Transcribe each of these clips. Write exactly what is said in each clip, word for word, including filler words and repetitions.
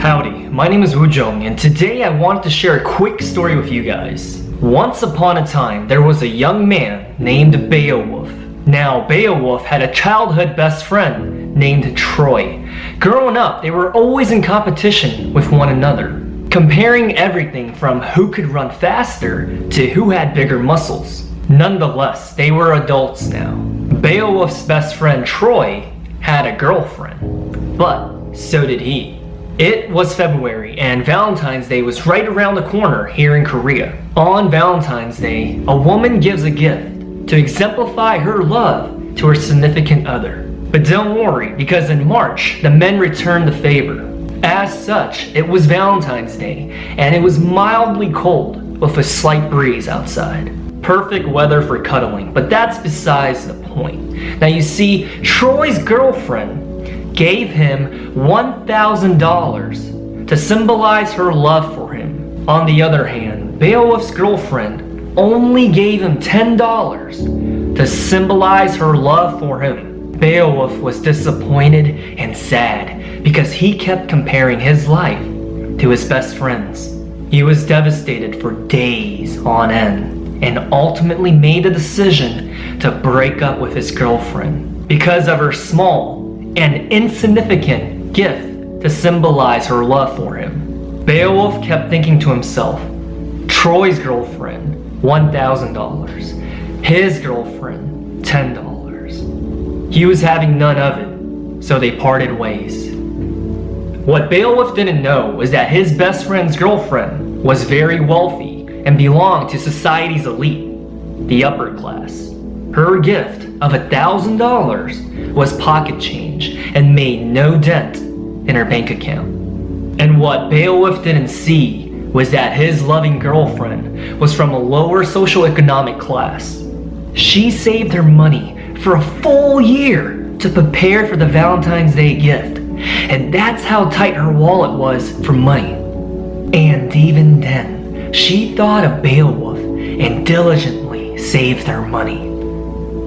Howdy, my name is Woojong, and today I wanted to share a quick story with you guys. Once upon a time, there was a young man named Beowulf. Now, Beowulf had a childhood best friend named Troy. Growing up, they were always in competition with one another, comparing everything from who could run faster to who had bigger muscles. Nonetheless, they were adults now. Beowulf's best friend Troy had a girlfriend, but so did he. It was February, and Valentine's Day was right around the corner here in Korea. On Valentine's Day, a woman gives a gift to exemplify her love to her significant other. But don't worry, because in March, the men returned the favor. As such, it was Valentine's Day, and it was mildly cold with a slight breeze outside. Perfect weather for cuddling, but that's besides the point. Now you see, Troy's girlfriend gave him one thousand dollars to symbolize her love for him. On the other hand, Beowulf's girlfriend only gave him ten dollars to symbolize her love for him. Beowulf was disappointed and sad because he kept comparing his life to his best friend's. He was devastated for days on end and ultimately made the decision to break up with his girlfriend because of her small an insignificant gift to symbolize her love for him. Beowulf kept thinking to himself, Troy's girlfriend, one thousand dollars. His girlfriend, ten dollars. He was having none of it, so they parted ways. What Beowulf didn't know was that his best friend's girlfriend was very wealthy and belonged to society's elite, the upper class. Her gift of one thousand dollars was pocket change and made no dent in her bank account. And what Beowulf didn't see was that his loving girlfriend was from a lower socioeconomic class. She saved her money for a full year to prepare for the Valentine's Day gift, and that's how tight her wallet was for money. And even then, she thought of Beowulf and diligently saved her money.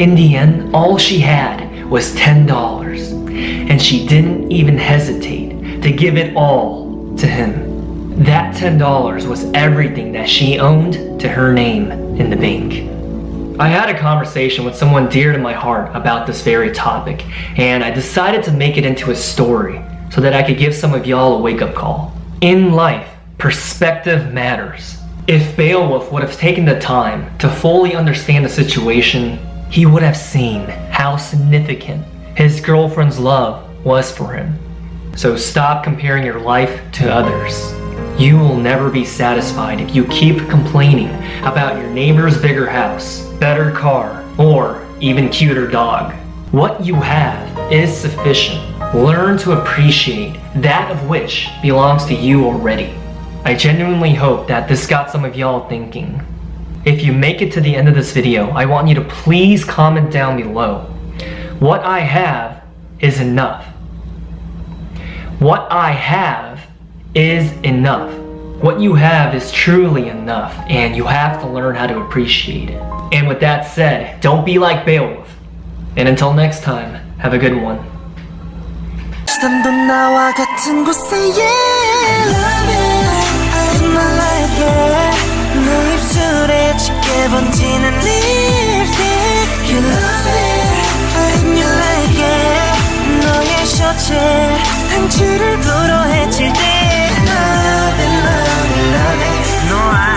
In the end, all she had was ten dollars, and she didn't even hesitate to give it all to him. That ten dollars was everything that she owned to her name in the bank. I had a conversation with someone dear to my heart about this very topic, and I decided to make it into a story so that I could give some of y'all a wake-up call. In life, perspective matters. If Beowulf would have taken the time to fully understand the situation, he would have seen how significant his girlfriend's love was for him. So stop comparing your life to others. You will never be satisfied if you keep complaining about your neighbor's bigger house, better car, or even cuter dog. What you have is sufficient. Learn to appreciate that of which belongs to you already. I genuinely hope that this got some of y'all thinking. If you make it to the end of this video, I want you to please comment down below. What I have is enough. What I have is enough. What you have is truly enough, and you have to learn how to appreciate it. And with that said, don't be like Beowulf. And until next time, have a good one. 입술에 짙게 번지는 lipstick You love it, and you like it 너의 셔츠에 한 줄을 불어해